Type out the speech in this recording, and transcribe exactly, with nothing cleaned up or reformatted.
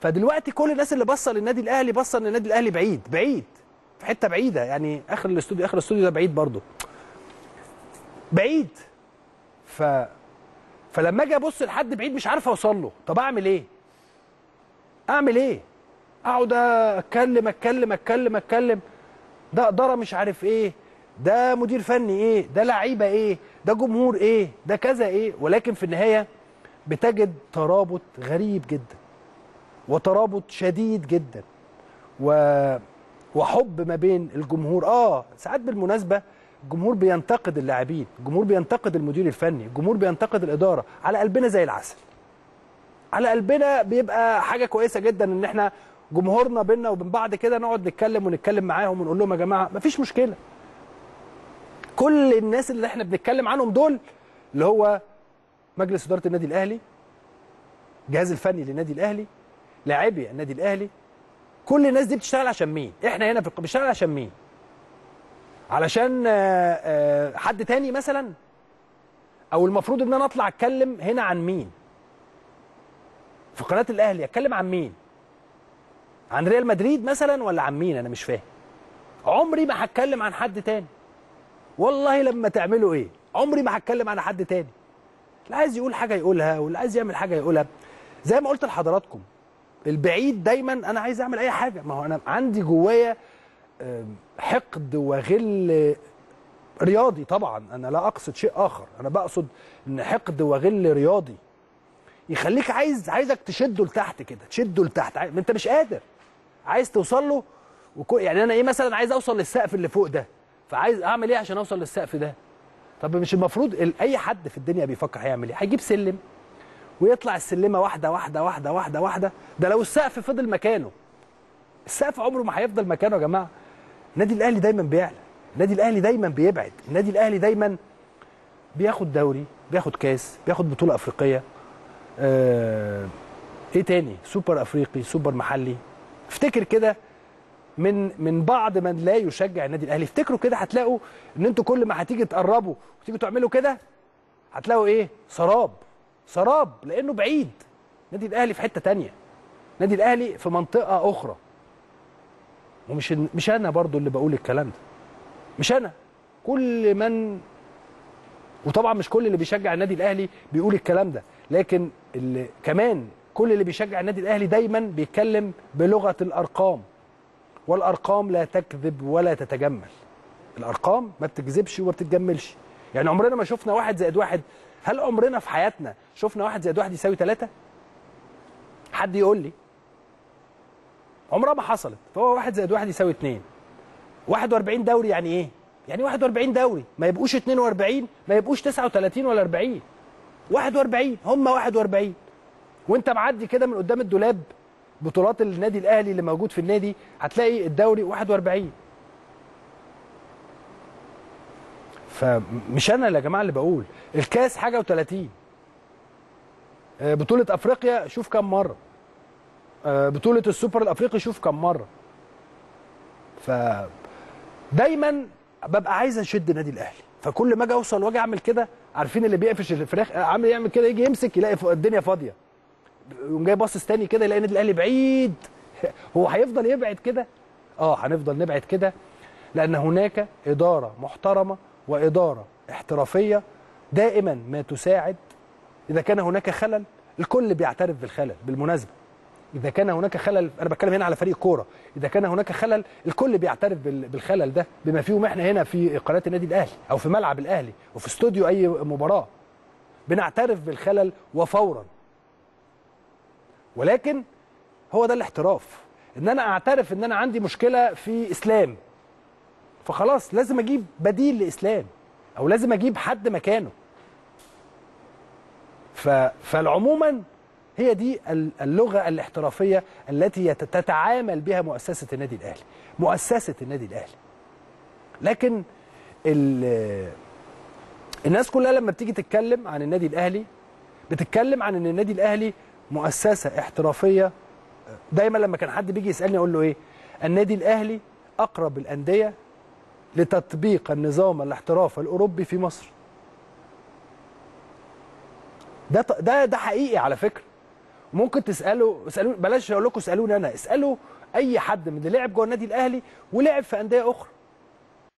فدلوقتي كل الناس اللي باصه للنادي الاهلي باصه ان النادي الاهلي بعيد بعيد في حته بعيده، يعني اخر الاستوديو اخر الاستوديو ده بعيد برضه بعيد. ف فلما اجي ابص لحد بعيد مش عارف اوصل له، طب اعمل ايه؟ اعمل ايه؟ اقعد اتكلم اتكلم اتكلم اتكلم ده اداره مش عارف ايه، ده مدير فني ايه، ده لعيبه ايه، ده جمهور ايه، ده كذا ايه، ولكن في النهايه بتجد ترابط غريب جدا وترابط شديد جدا و... وحب ما بين الجمهور. اه ساعات بالمناسبه الجمهور بينتقد اللاعبين، الجمهور بينتقد المدير الفني، الجمهور بينتقد الاداره، على قلبنا زي العسل. على قلبنا بيبقى حاجه كويسه جدا ان احنا جمهورنا بينا وبين بعض كده نقعد نتكلم ونتكلم معاهم ونقول لهم يا جماعه مفيش مشكله. كل الناس اللي احنا بنتكلم عنهم دول اللي هو مجلس اداره النادي الاهلي، الجهاز الفني للنادي الاهلي، لاعبي النادي الاهلي، كل الناس دي بتشتغل عشان مين؟ احنا هنا بنشتغل عشان مين؟ علشان حد تاني مثلا؟ او المفروض ان انا اطلع اتكلم هنا عن مين؟ في قناه الاهلي اتكلم عن مين؟ عن ريال مدريد مثلا ولا عن مين؟ انا مش فاهم. عمري ما هتكلم عن حد تاني. والله لما تعملوا ايه؟ عمري ما هتكلم عن حد تاني. اللي عايز يقول حاجه يقولها واللي عايز يعمل حاجه يقولها. زي ما قلت لحضراتكم البعيد دايما انا عايز اعمل اي حاجه، ما هو انا عندي جوايا حقد وغل رياضي طبعا، انا لا اقصد شيء اخر، انا بقصد ان حقد وغل رياضي يخليك عايز عايزك تشده لتحت كده، تشده لتحت، انت مش قادر، عايز توصل له وكو... يعني انا ايه مثلا عايز اوصل للسقف اللي فوق ده، فعايز اعمل ايه عشان اوصل للسقف ده؟ طب مش المفروض اي حد في الدنيا بيفكر هيعمل ايه؟ هيجيب سلم ويطلع السلمه واحده واحده واحده واحده واحده، ده لو السقف فضل مكانه. السقف عمره ما هيفضل مكانه يا جماعه. النادي الاهلي دايما بيعلى، النادي الاهلي دايما بيبعد، النادي الاهلي دايما بياخد دوري، بياخد كاس، بياخد بطوله افريقيه، آه ايه تاني؟ سوبر افريقي، سوبر محلي. افتكر كده من من بعض من لا يشجع النادي الاهلي، افتكروا كده هتلاقوا ان انتوا كل ما هتيجي تقربوا وتيجوا تعملوا كده هتلاقوا ايه؟ سراب سراب، لانه بعيد. النادي الاهلي في حته تانية، النادي الاهلي في منطقه اخرى. ومش مش انا برضو اللي بقول الكلام ده، مش انا، كل من وطبعا مش كل اللي بيشجع النادي الاهلي بيقول الكلام ده، لكن اللي كمان كل اللي بيشجع النادي الاهلي دايما بيتكلم بلغه الارقام، والارقام لا تكذب ولا تتجمل. الارقام ما بتكذبش وما بتتجملش. يعني عمرنا ما شفنا واحد زائد واحد، هل عمرنا في حياتنا شفنا واحد زائد واحد يساوي ثلاثة؟ حد يقول لي؟ عمرها ما حصلت. فهو واحد زائد واحد يساوي اثنين. واحد وأربعين دوري يعني ايه؟ يعني واحد وأربعين دوري، ما يبقوش اثنين وأربعين، ما يبقوش تسعة وثلاثين ولا أربعين. واحد وأربعين، هم واحد وأربعين. وانت معدي كده من قدام الدولاب بطولات النادي الاهلي اللي موجود في النادي هتلاقي الدوري واحد وأربعين. فمش انا يا جماعه اللي بقول، الكاس حاجه وثلاثين، بطوله افريقيا شوف كم مره، بطوله السوبر الافريقي شوف كم مره. ف دايما ببقى عايز اشد النادي الاهلي، فكل ما اجي اوصل واجي اعمل كده، عارفين اللي بيقفش الفراخ عامل يعمل كده، يجي يمسك يلاقي الدنيا فاضيه، يقوم جاي باصص تاني كده يلاقي النادي الاهلي بعيد. هو هيفضل يبعد كده؟ اه هنفضل نبعد كده، لان هناك اداره محترمه وإدارة احترافية دائما ما تساعد. إذا كان هناك خلل، الكل بيعترف بالخلل بالمناسبة، إذا كان هناك خلل، أنا بتكلم هنا على فريق كورة، إذا كان هناك خلل الكل بيعترف بالخلل ده، بما فيهم إحنا هنا في قناة النادي الأهلي أو في ملعب الأهلي وفي استوديو أي مباراة بنعترف بالخلل وفورا. ولكن هو ده الاحتراف، إن أنا أعترف إن أنا عندي مشكلة في إسلام، فخلاص لازم اجيب بديل لاسلام او لازم اجيب حد مكانه. ف... فالعموما هي دي اللغه الاحترافيه التي تتعامل بها مؤسسه النادي الاهلي، مؤسسه النادي الاهلي. لكن ال... الناس كلها لما بتيجي تتكلم عن النادي الاهلي بتتكلم عن ان النادي الاهلي مؤسسه احترافيه. دايما لما كان حد بيجي يسالني اقول له ايه؟ النادي الاهلي اقرب الانديه لتطبيق النظام الاحتراف الاوروبي في مصر. ده ده ده حقيقي على فكره، ممكن تساله اسالوني، بلاش اقول لكم اسالوني انا، اسالوا اي حد من اللي لعب جوه النادي الاهلي ولعب في انديه اخرى.